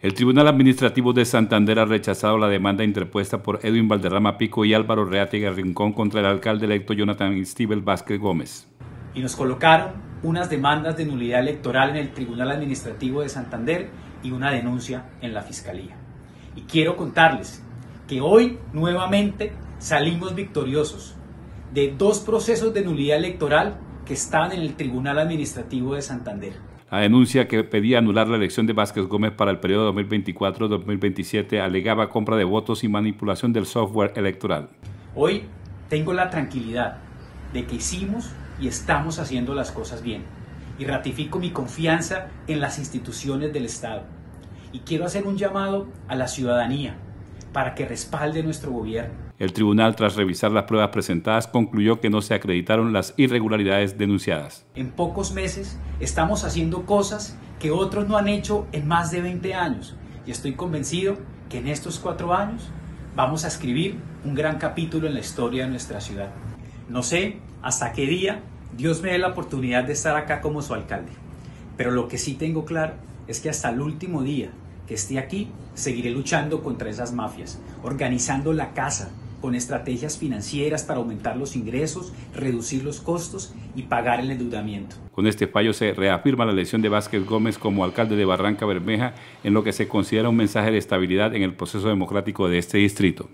El Tribunal Administrativo de Santander ha rechazado la demanda interpuesta por Edwin Valderrama Pico y Álvaro Reátegui Rincón contra el alcalde electo Jonathan Stivel Vázquez Gómez. Y nos colocaron unas demandas de nulidad electoral en el Tribunal Administrativo de Santander y una denuncia en la Fiscalía. Y quiero contarles que hoy nuevamente salimos victoriosos de dos procesos de nulidad electoral que están en el Tribunal Administrativo de Santander. La denuncia que pedía anular la elección de Vázquez Gómez para el periodo 2024-2027 alegaba compra de votos y manipulación del software electoral. Hoy tengo la tranquilidad de que hicimos y estamos haciendo las cosas bien, y ratifico mi confianza en las instituciones del Estado. Y quiero hacer un llamado a la ciudadanía para que respalde nuestro gobierno. El tribunal, tras revisar las pruebas presentadas, concluyó que no se acreditaron las irregularidades denunciadas. En pocos meses estamos haciendo cosas que otros no han hecho en más de 20 años y estoy convencido que en estos 4 años vamos a escribir un gran capítulo en la historia de nuestra ciudad. No sé hasta qué día Dios me dé la oportunidad de estar acá como su alcalde, pero lo que sí tengo claro es que hasta el último día que esté aquí, seguiré luchando contra esas mafias, organizando la casa, con estrategias financieras para aumentar los ingresos, reducir los costos y pagar el endeudamiento. Con este fallo se reafirma la elección de Vázquez Gómez como alcalde de Barrancabermeja, en lo que se considera un mensaje de estabilidad en el proceso democrático de este distrito.